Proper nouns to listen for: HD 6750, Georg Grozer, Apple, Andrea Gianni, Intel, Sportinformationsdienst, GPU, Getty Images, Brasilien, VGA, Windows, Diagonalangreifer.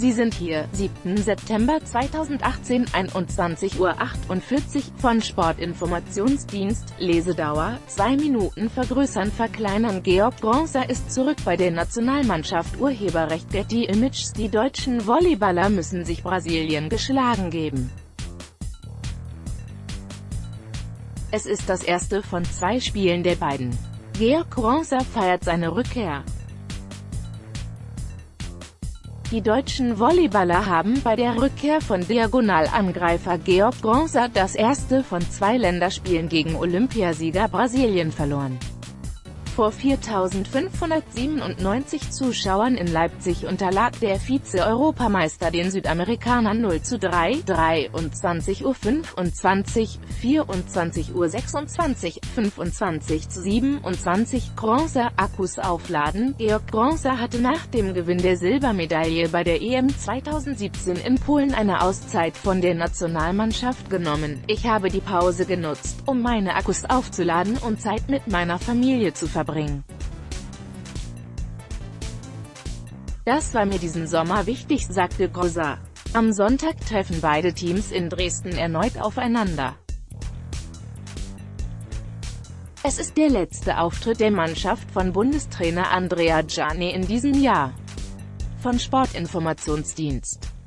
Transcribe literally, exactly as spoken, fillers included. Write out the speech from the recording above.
Sie sind hier, siebten September zweitausendachtzehn, einundzwanzig Uhr achtundvierzig von Sportinformationsdienst, Lesedauer, zwei Minuten vergrößern verkleinern. Georg Grozer ist zurück bei der Nationalmannschaft. Urheberrecht Getty Images. Die deutschen Volleyballer müssen sich Brasilien geschlagen geben. Es ist das erste von zwei Spielen der beiden. Georg Grozer feiert seine Rückkehr. Die deutschen Volleyballer haben bei der Rückkehr von Diagonalangreifer Georg Grozer das erste von zwei Länderspielen gegen Olympiasieger Brasilien verloren. Vor viertausendfünfhundertsiebenundneunzig Zuschauern in Leipzig unterlag der Vize-Europameister den Südamerikanern null zu drei, dreiundzwanzig zu fünfundzwanzig, vierundzwanzig zu sechsundzwanzig, fünfundzwanzig zu siebenundzwanzig. Grozer, Akkus aufladen. Georg Grozer hatte nach dem Gewinn der Silbermedaille bei der E M zweitausendsiebzehn in Polen eine Auszeit von der Nationalmannschaft genommen. Ich habe die Pause genutzt, um meine Akkus aufzuladen und Zeit mit meiner Familie zu verbringen. Das war mir diesen Sommer wichtig, sagte Grozer. Am Sonntag treffen beide Teams in Dresden erneut aufeinander. Es ist der letzte Auftritt der Mannschaft von Bundestrainer Andrea Gianni in diesem Jahr. Von Sportinformationsdienst.